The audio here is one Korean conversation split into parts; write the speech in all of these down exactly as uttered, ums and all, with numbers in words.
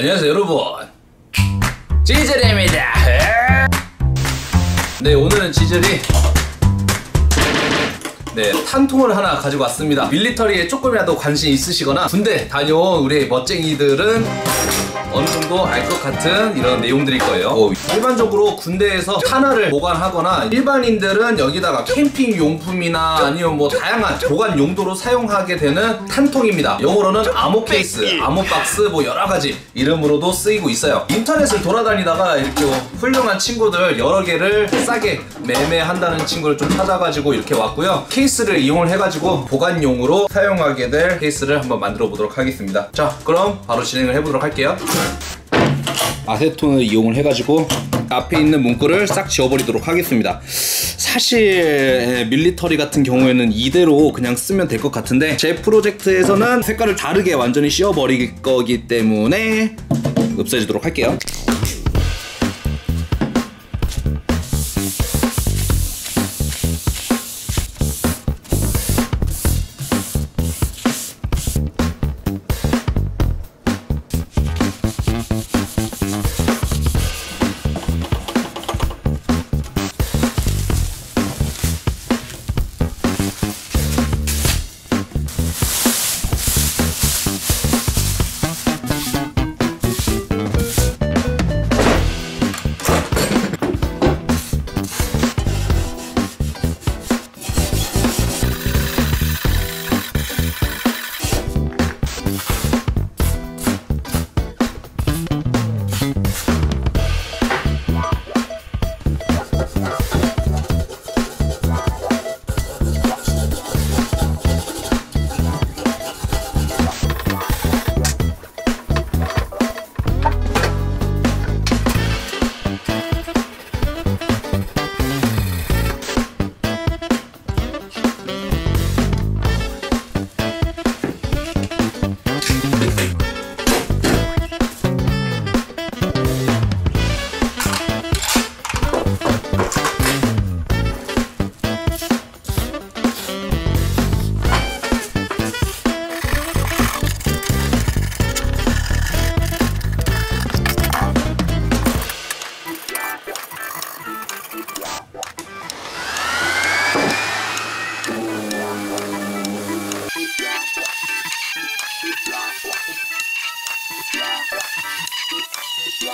안녕하세요 여러분, 지젤입니다. 네, 오늘은 지젤이 네, 탄통을 하나 가지고 왔습니다. 밀리터리에 조금이라도 관심 있으시거나 군대 다녀온 우리 멋쟁이들은 어느 정도 알 것 같은 이런 내용들일 거예요. 오, 일반적으로 군대에서 탄화를 보관하거나 일반인들은 여기다가 캠핑 용품이나 아니면 뭐 다양한 보관 용도로 사용하게 되는 탄통입니다. 영어로는 암호 케이스, 암호 박스 뭐 여러 가지 이름으로도 쓰이고 있어요. 인터넷을 돌아다니다가 이렇게 훌륭한 친구들 여러 개를 싸게 매매한다는 친구를 좀 찾아가지고 이렇게 왔고요. 케이스를 이용을 해가지고 보관용으로 사용하게 될 케이스를 한번 만들어 보도록 하겠습니다. 자, 그럼 바로 진행을 해보도록 할게요. 아세톤을 이용을 해가지고 앞에 있는 문구를 싹 지워버리도록 하겠습니다. 사실 밀리터리 같은 경우에는 이대로 그냥 쓰면 될 것 같은데 제 프로젝트에서는 색깔을 다르게 완전히 씌워버릴 거기 때문에 없애주도록 할게요.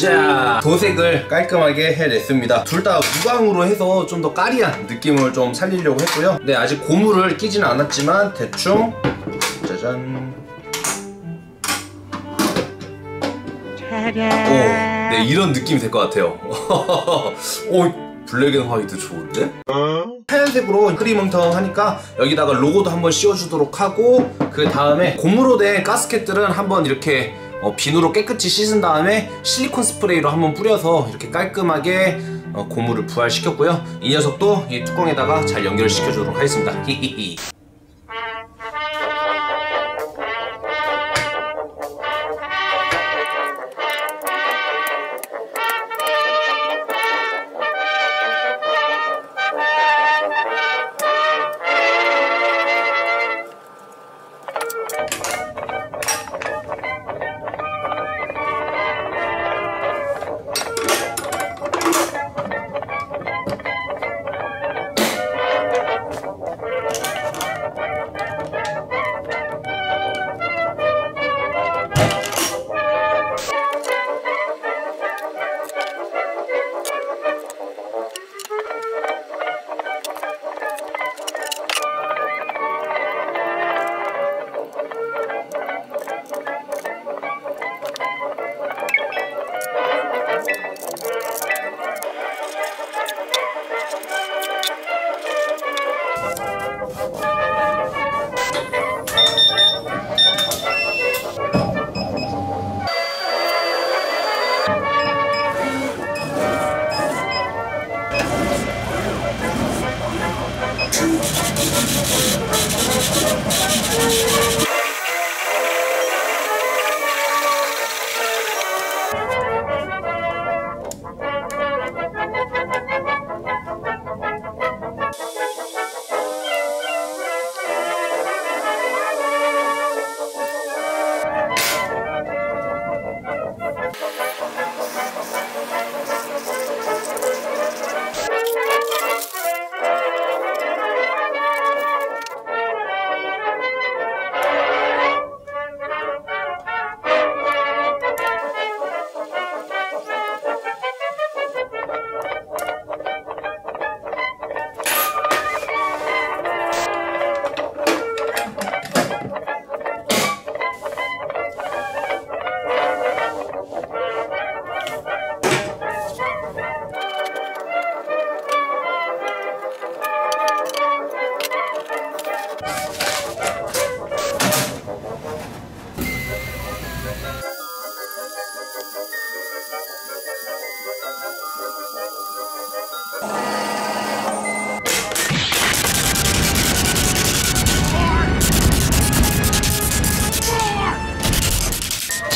자, 도색을 깔끔하게 해냈습니다. 둘 다 무광으로 해서 좀 더 까리한 느낌을 좀 살리려고 했고요. 네, 아직 고무를 끼지는 않았지만 대충 짜잔. 오, 네, 이런 느낌이 될 것 같아요. 오, 블랙 앤 화이트 좋은데? 하얀색으로 크리멍텅 하니까 여기다가 로고도 한번 씌워주도록 하고, 그 다음에 고무로 된 가스켓들은 한번 이렇게 어, 비누로 깨끗이 씻은 다음에 실리콘 스프레이로 한번 뿌려서 이렇게 깔끔하게 어, 고무를 부활시켰고요. 이 녀석도 이 뚜껑에다가 잘 연결시켜 주도록 하겠습니다. 히히히.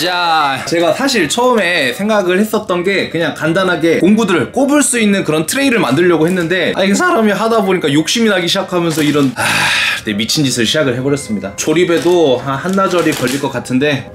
자, 제가 사실 처음에 생각을 했었던 게 그냥 간단하게 공구들을 꼽을 수 있는 그런 트레이를 만들려고 했는데, 아, 이게 사람이 하다 보니까 욕심이 나기 시작하면서 이런 아, 네, 미친 짓을 시작을 해버렸습니다. 조립에도 한, 한나절이 걸릴 것 같은데.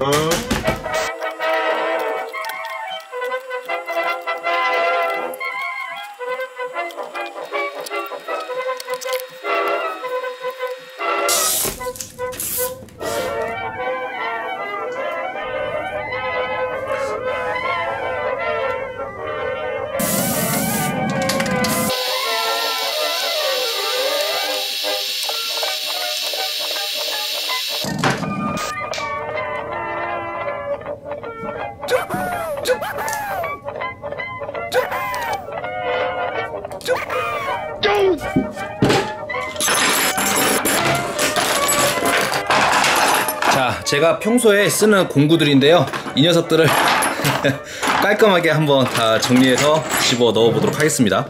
자, 제가 평소에 쓰는 공구들인데요, 이 녀석들을 깔끔하게 한번 다 정리해서 집어 넣어 보도록 하겠습니다.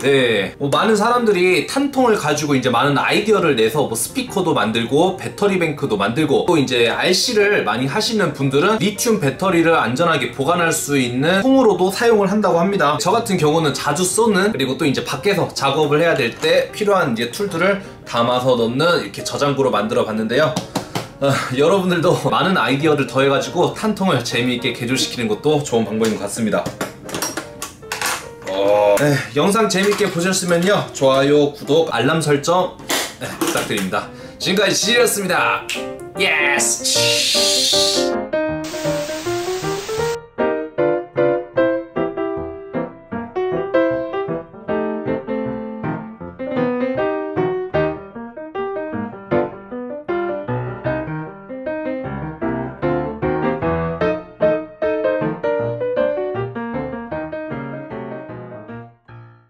네, 뭐 많은 사람들이 탄통을 가지고 이제 많은 아이디어를 내서 뭐 스피커도 만들고 배터리뱅크도 만들고, 또 이제 알씨를 많이 하시는 분들은 리튬 배터리를 안전하게 보관할 수 있는 통으로도 사용을 한다고 합니다. 저 같은 경우는 자주 쓰는, 그리고 또 이제 밖에서 작업을 해야 될 때 필요한 이제 툴들을 담아서 넣는 이렇게 저장구로 만들어 봤는데요. 어, 여러분들도 많은 아이디어를 더해가지고 탄통을 재미있게 개조시키는 것도 좋은 방법인 것 같습니다. 에, 영상 재밌게 보셨으면요, 좋아요, 구독, 알람 설정 에, 부탁드립니다. 지금까지 지질이었습니다. 예스!